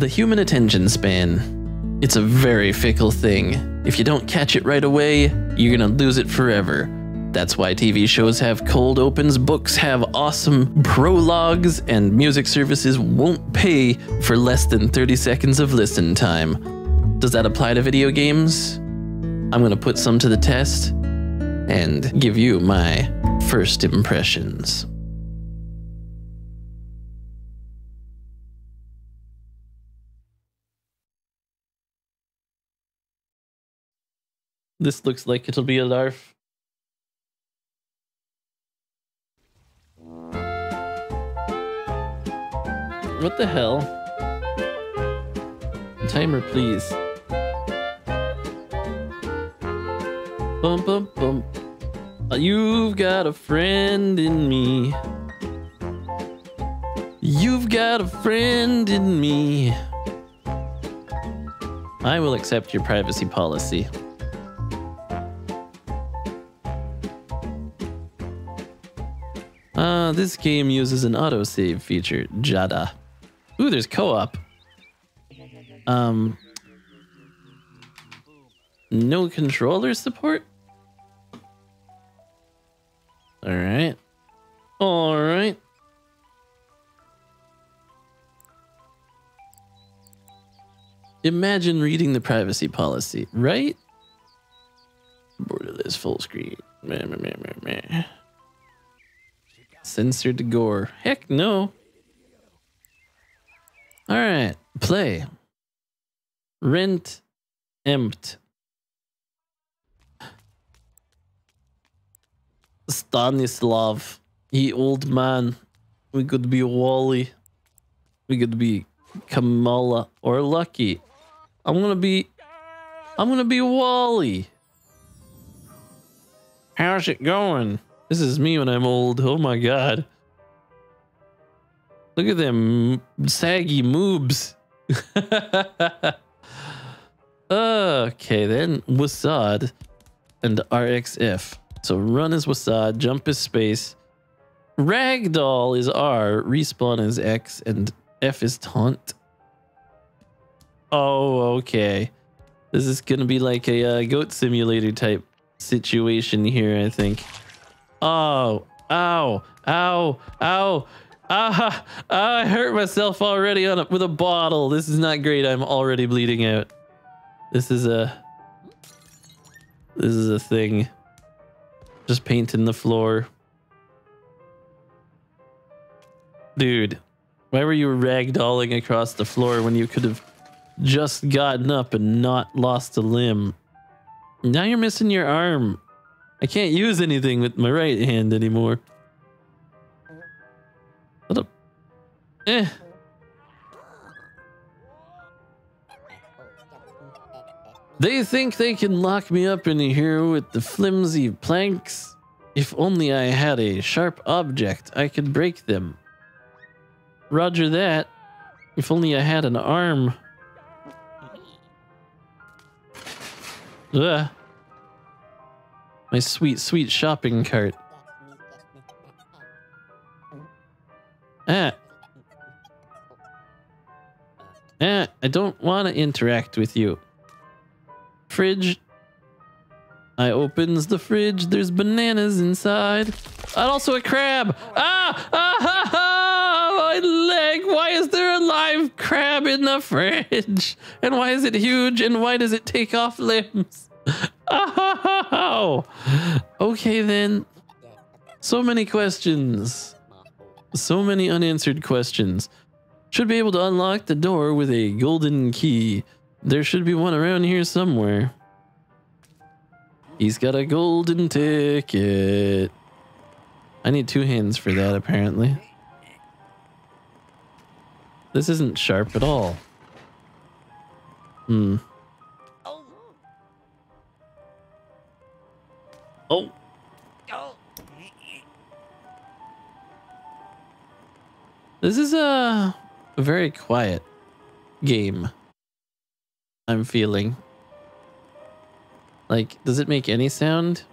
The human attention span, it's a very fickle thing. If you don't catch it right away, you're gonna lose it forever. That's why TV shows have cold opens, books have awesome prologues, and music services won't pay for less than 30 seconds of listen time. Does that apply to video games? I'm gonna put some to the test and give you my first impressions. This looks like it'll be a LARF. What the hell? Timer, please. Bum bum bum. You've got a friend in me. You've got a friend in me. I will accept your privacy policy. This game uses an autosave feature, Jada. Ooh, there's co-op. No controller support? Alright. Alright. Imagine reading the privacy policy, right? Borderless full screen. Meh, meh, meh, meh, meh. Censored gore. Heck no. Alright. Play. Rent. Empt. Stanislav. He old man. We could be Wally. We could be Kamala or Lucky. I'm gonna be Wally. How's it going? This is me when I'm old. Oh my god. Look at them saggy moobs. Okay, then Wasad and RXF. So run is Wasad, jump is space. Ragdoll is R, respawn is X, and F is taunt. Oh, okay. This is gonna be like a goat simulator type situation here, I think. Oh, ow, ow, ow, ah, I hurt myself already with a bottle. This is not great. I'm already bleeding out. This is a thing. Just painting the floor. Dude, why were you ragdolling across the floor when you could have just gotten up and not lost a limb? Now you're missing your arm. I can't use anything with my right hand anymore. What a... eh. They think they can lock me up in here with the flimsy planks. If only I had a sharp object, I could break them. Roger that. If only I had an arm. Ugh. My sweet, sweet shopping cart. Ah. Ah, I don't want to interact with you. Fridge. I opens the fridge. There's bananas inside. And also a crab. Ah! Ah! Ha, ha! My leg! Why is there a live crab in the fridge? And why is it huge? And why does it take off limbs? Oh, okay then. So many questions. So many unanswered questions. Should be able to unlock the door with a golden key. There should be one around here somewhere. He's got a golden ticket. I need two hands for that apparently. This isn't sharp at all. Hmm. Oh. This is a very quiet game, I'm feeling. Like, does it make any sound?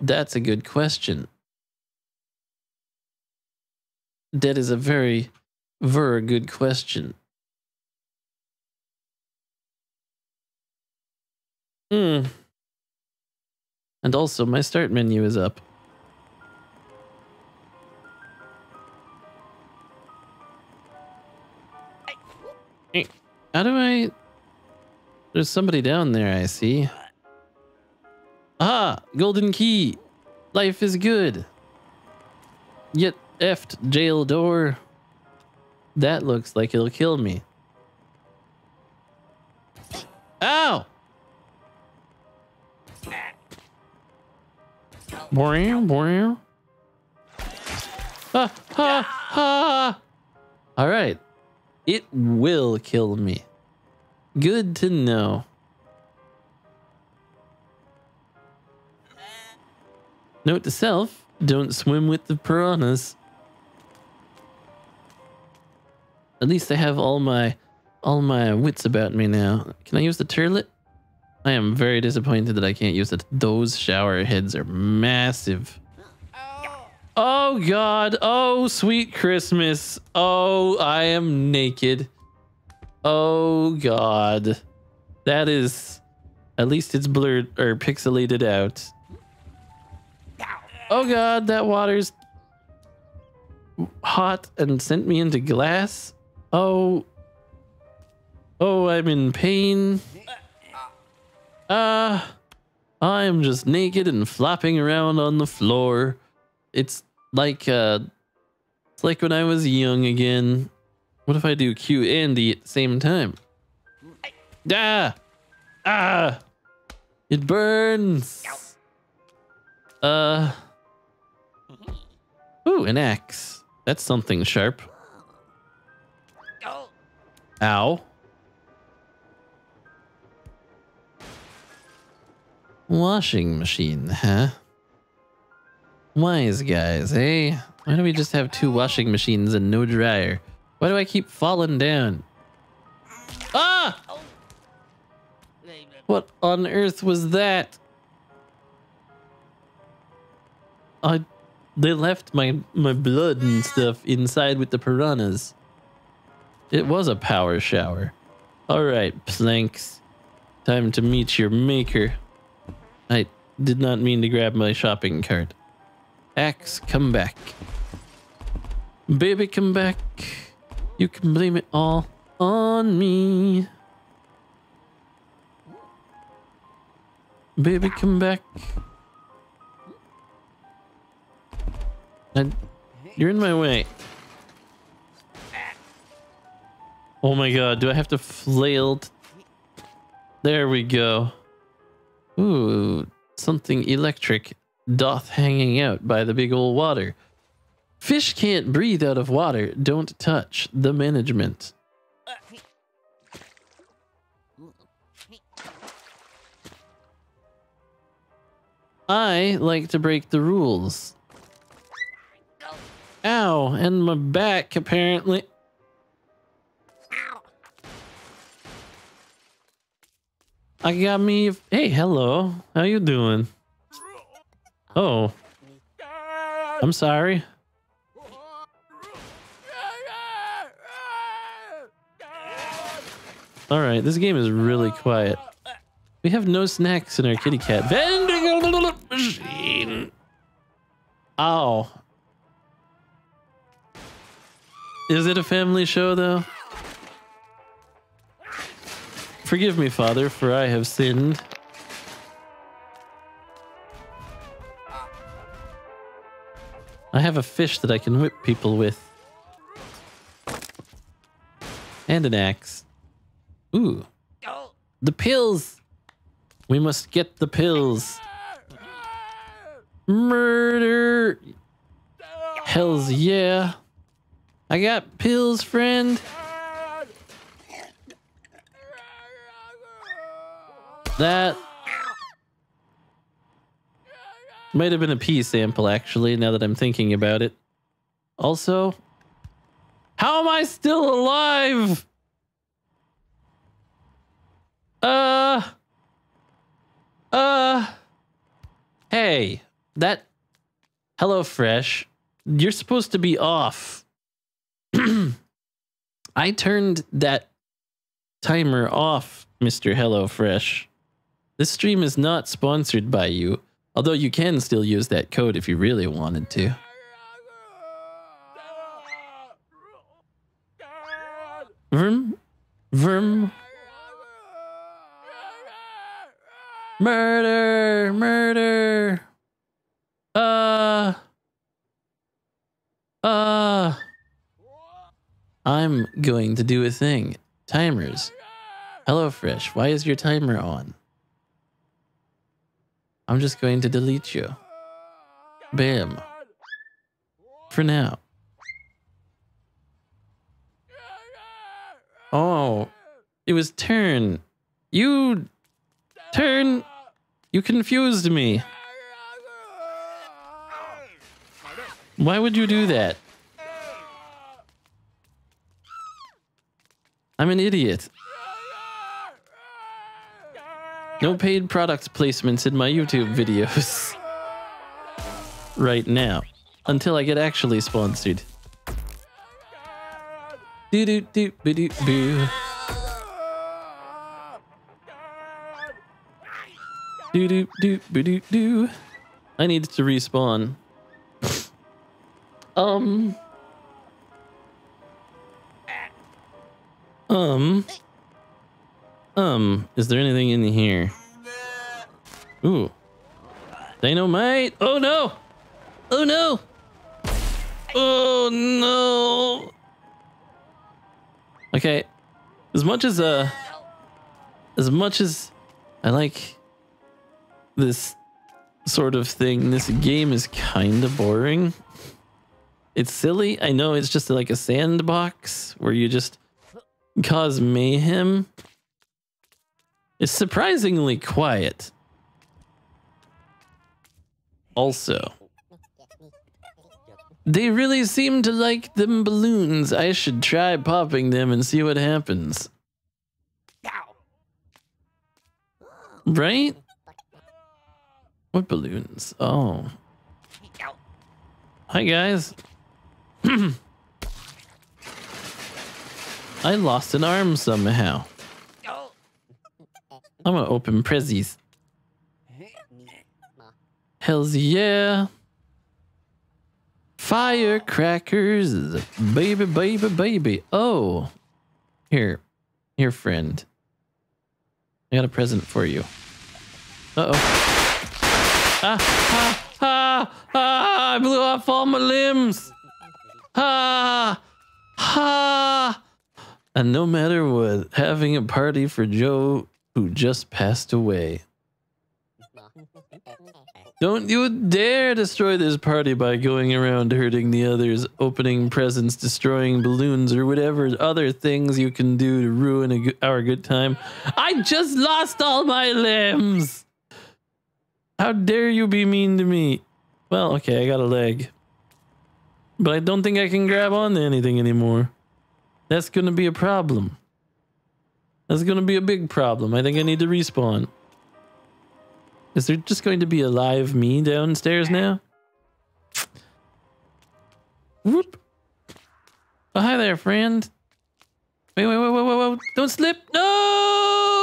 That's a good question. That is a very good question. Hmm. And also, my start menu is up. How do I... There's somebody down there, I see. Ah! Golden key! Life is good! Yet effed jail door. That looks like it'll kill me. Ow! Boing, boing. Ha, ha, ha! Alright. It will kill me. Good to know. Note to self, don't swim with the piranhas. At least I have all my wits about me now. Can I use the turlet? I am very disappointed that I can't use it. Those shower heads are massive. Oh God, oh sweet Christmas. Oh, I am naked. Oh God. That is, at least it's blurred or pixelated out. Oh God, that water's hot and sent me into glass. Oh. Oh, I'm in pain. I'm just naked and flopping around on the floor. It's like when I was young again. What if I do Q and D at the same time? Ah! Ah! It burns! Ooh, an axe. That's something sharp. Ow. Washing machine, huh? Wise guys, eh? Why do we just have two washing machines and no dryer? Why do I keep falling down? Ah! What on earth was that? They left my blood and stuff inside with the piranhas. It was a power shower. Alright, planks. Time to meet your maker. I did not mean to grab my shopping cart. Axe, come back. Baby, come back. You can blame it all on me. Baby, come back. You're in my way. Oh my God, do I have to flail? There we go. Ooh, something electric doth hanging out by the big old water. Fish can't breathe out of water. Don't touch the management. I like to break the rules. Ow, and my back apparently. I got me. Hey, hello. How you doing? Oh, I'm sorry. All right, this game is really quiet. We have no snacks in our kitty cat vending machine. Ow. Is it a family show, though? Forgive me, Father, for I have sinned. I have a fish that I can whip people with. And an axe. Ooh. The pills! We must get the pills. Murder! Hells yeah. I got pills, friend. That might have been a pee sample, actually, now that I'm thinking about it. Also, how am I still alive? Hey, that HelloFresh, you're supposed to be off. I turned that timer off, Mr. HelloFresh. This stream is not sponsored by you, although you can still use that code if you really wanted to. Vroom, vroom. Murder, murder. I'm going to do a thing. Timers. HelloFresh, why is your timer on? I'm just going to delete you. Bam. For now. Oh, it was turn. You turn. You confused me. Why would you do that? I'm an idiot. No paid product placements in my YouTube videos. Right now. Until I get actually sponsored. Do do do boo do boo. Do do do boo do do. I need to respawn. Is there anything in here? Ooh. Dynamite! Oh no! Oh no! Oh no! Okay. As much as I like this sort of thing, this game is kind of boring. It's silly. I know, it's just like a sandbox where you just cause mayhem. It's surprisingly quiet. Also, they really seem to like them balloons. I should try popping them and see what happens. Right? What balloons? Oh. Hi guys. I lost an arm somehow. I'm gonna open prezzies. Hells yeah. Firecrackers. Baby, baby, baby. Oh. Here. Here, friend. I got a present for you. Uh-oh. I blew off all my limbs. Ah. Ah. And no matter what, having a party for Joe who just passed away. Don't you dare destroy this party by going around hurting the others, opening presents, destroying balloons, or whatever other things you can do to ruin our good time. I just lost all my limbs! How dare you be mean to me? Well, okay, I got a leg. But I don't think I can grab onto anything anymore. That's gonna be a problem. That's gonna be a big problem. I think I need to respawn. Is there just going to be a live me downstairs now? Whoop. Oh, hi there, friend. Wait, wait, wait, wait, wait, wait. Don't slip. No,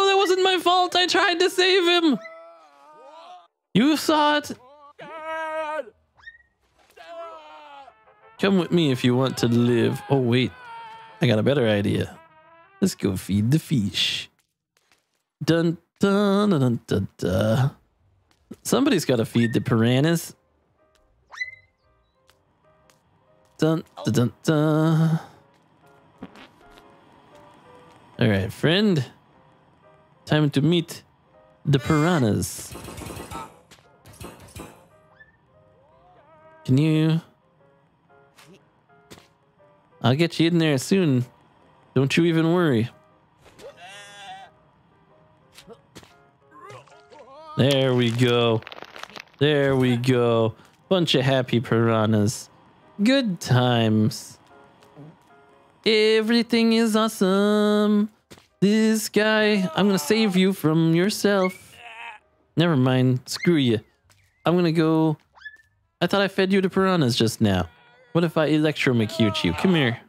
that wasn't my fault. I tried to save him. You saw it. Come with me if you want to live. Oh, wait. I got a better idea. Let's go feed the fish. Dun dun dun dun dun, dun. Somebody's got to feed the piranhas. Dun dun dun dun. All right, friend. Time to meet the piranhas. Can you? I'll get you in there soon. Don't you even worry. There we go. There we go. Bunch of happy piranhas. Good times. Everything is awesome. This guy, I'm gonna save you from yourself. Never mind. Screw you. I'm gonna go. I thought I fed you to piranhas just now. What if I electromacute you? Come here.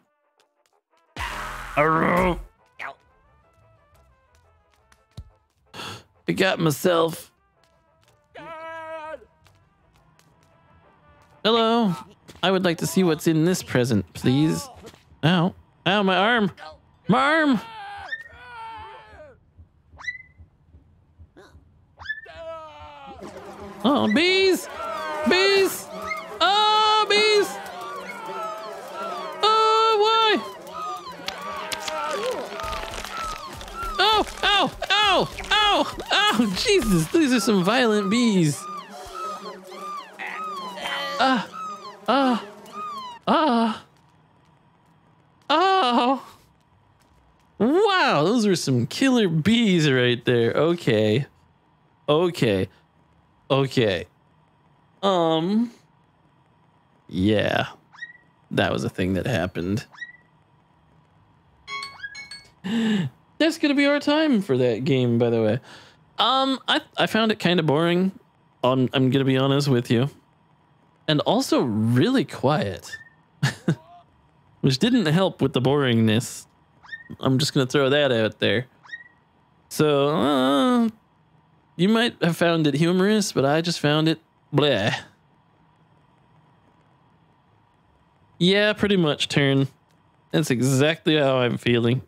I got myself. Hello. I would like to see what's in this present, please. Ow. Ow, my arm. My arm. Oh, bees. Bees. Oh, bees. Oh, why? Oh, ow, ow, ow, ow. Jesus, these are some violent bees. Oh. Wow, those were some killer bees right there. Okay. Okay. Okay. Yeah. That was a thing that happened. That's gonna be our time for that game, by the way. I found it kind of boring. I'm gonna be honest with you. And also really quiet. Which didn't help with the boringness. I'm just gonna throw that out there. So, you might have found it humorous, but I just found it bleh. Yeah, pretty much, Turn. That's exactly how I'm feeling.